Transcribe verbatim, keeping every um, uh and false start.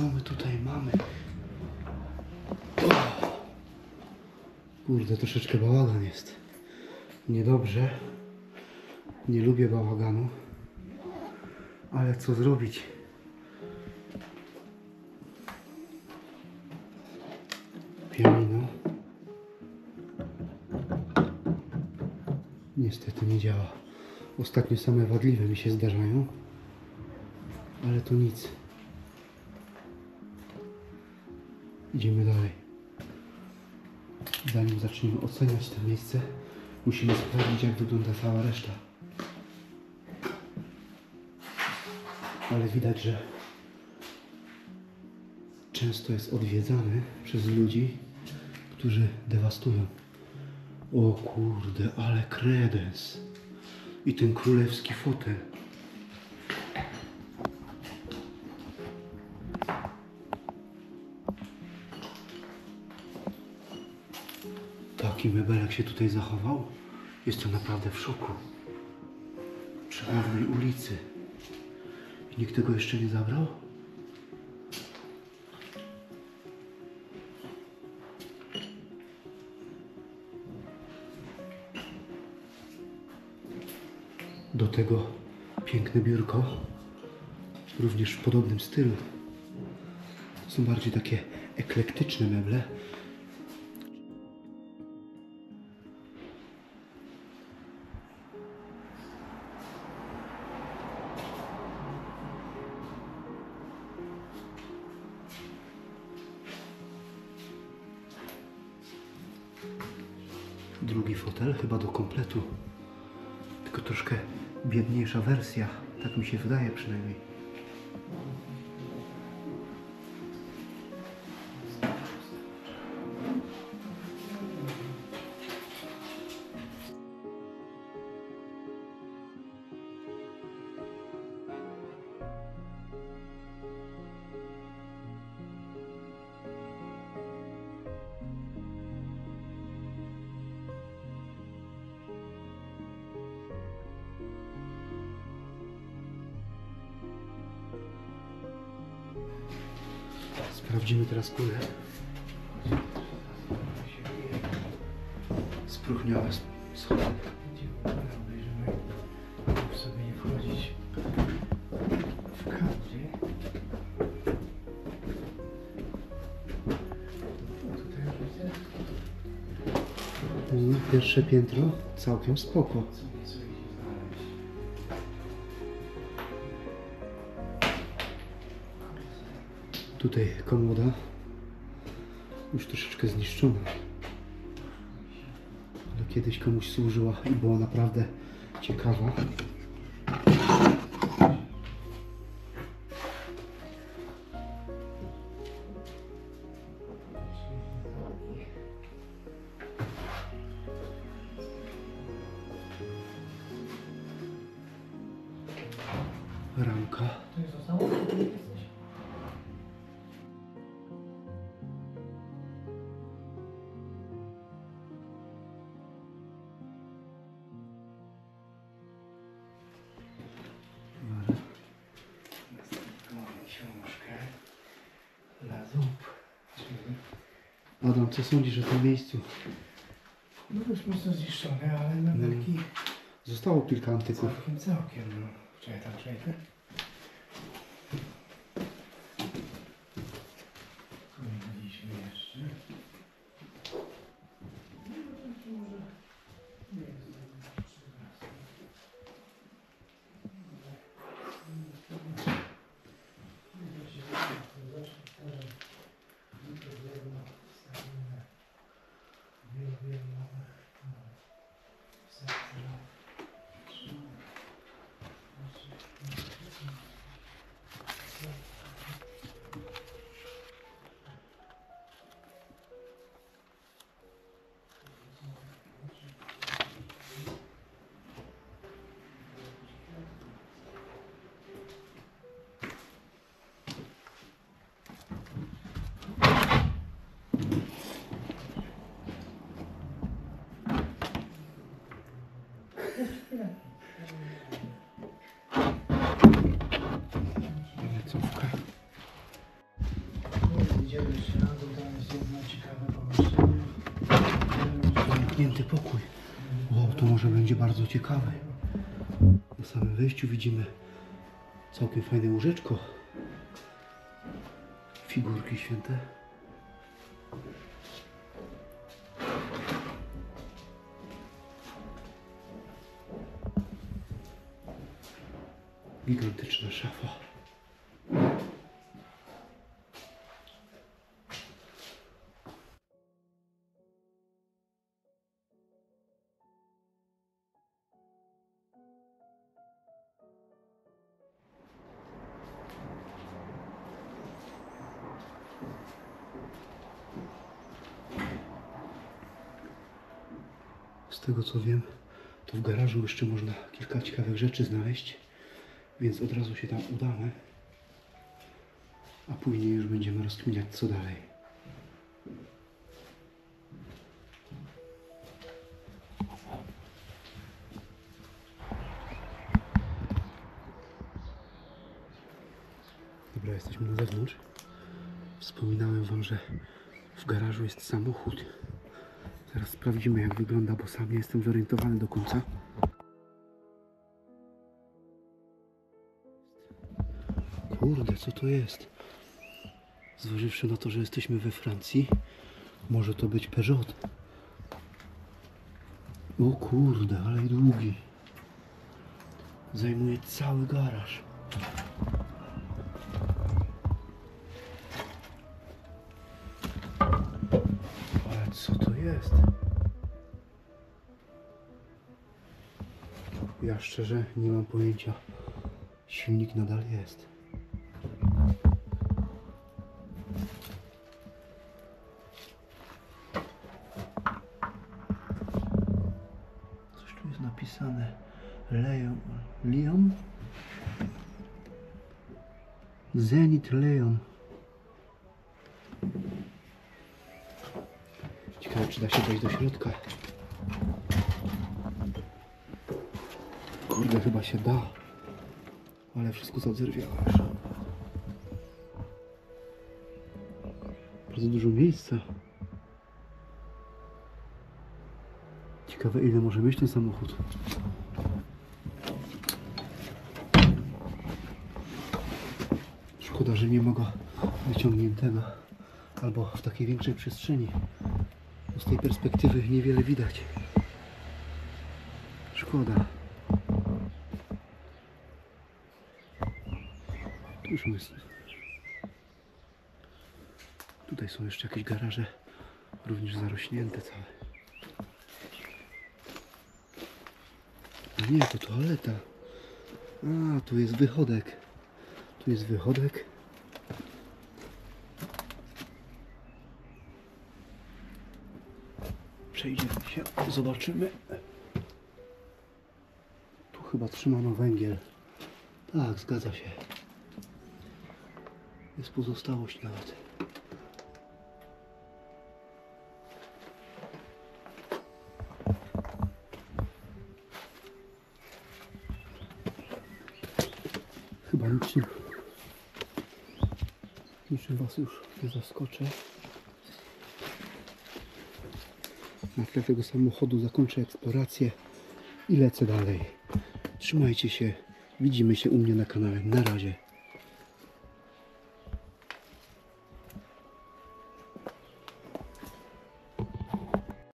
co my tutaj mamy? Kurde, troszeczkę bałagan jest. Niedobrze. Nie lubię bałaganu. Ale co zrobić? Pianino. Niestety nie działa. Ostatnio same wadliwe mi się zdarzają. Ale to nic. Idziemy dalej. Zanim zaczniemy oceniać to miejsce, musimy sprawdzić, jak wygląda cała reszta. Ale widać, że często jest odwiedzany przez ludzi, którzy dewastują. O kurde, ale kredens. I ten królewski fotel. Taki mebelek się tutaj zachował. Jestem naprawdę w szoku. Przy głównej ulicy. I nikt tego jeszcze nie zabrał? Do tego piękne biurko, również w podobnym stylu. Są bardziej takie eklektyczne meble. Drugi fotel, chyba do kompletu, tylko troszkę biedniejsza wersja, tak mi się wydaje przynajmniej. Sprawdzimy teraz górę. Spróchniała schody. Obejrzymy, żeby sobie nie wchodzić w kadrze. Pierwsze piętro całkiem spoko. Tutaj komoda, już troszeczkę zniszczona, ale kiedyś komuś służyła i była naprawdę ciekawa. Ramka. Adam, co sądzisz o tym miejscu? No już mocno zniszczone, ale mebelki... No. Zostało kilka antyków. Całkiem, całkiem, no. Czekaj, tam przejdę. Tu nie byliśmy jeszcze. zamknięty pokój. O, to może będzie bardzo ciekawe. Na samym wejściu widzimy całkiem fajne łóżeczko. Figurki święte. Gigantyczna szafa. Z tego co wiem, to w garażu jeszcze można kilka ciekawych rzeczy znaleźć, więc od razu się tam udamy, a później już będziemy rozkminiać co dalej. Dobra, jesteśmy na zewnątrz. Wspominałem wam, że w garażu jest samochód. Teraz sprawdzimy jak wygląda, bo sam nie jestem zorientowany do końca. Kurde, co to jest? Zważywszy na to, że jesteśmy we Francji, może to być Peugeot. O kurde, ale długi. Zajmuje cały garaż. Ale co to jest? Ja szczerze nie mam pojęcia. Silnik nadal jest. Coś tu jest napisane Leon, Leon? Zenit Leon. Ciekawe czy da się wejść do środka. Kurde, chyba się da. Ale wszystko zadzierwiałeś. Bardzo dużo miejsca. Ciekawe ile może mieć ten samochód. Szkoda, że nie ma go wyciągniętego albo w takiej większej przestrzeni. Bo z tej perspektywy niewiele widać. Szkoda. Już jest. Tutaj są jeszcze jakieś garaże, również zarośnięte całe. A nie, to toaleta. A, tu jest wychodek. Tu jest wychodek. Przejdziemy się, zobaczymy. Tu chyba trzymano węgiel. Tak, zgadza się. Jest pozostałość nawet. Chyba niczym, niczym was już nie zaskoczę. Na tle tego samochodu zakończę eksplorację i lecę dalej. Trzymajcie się, widzimy się u mnie na kanale. Na razie.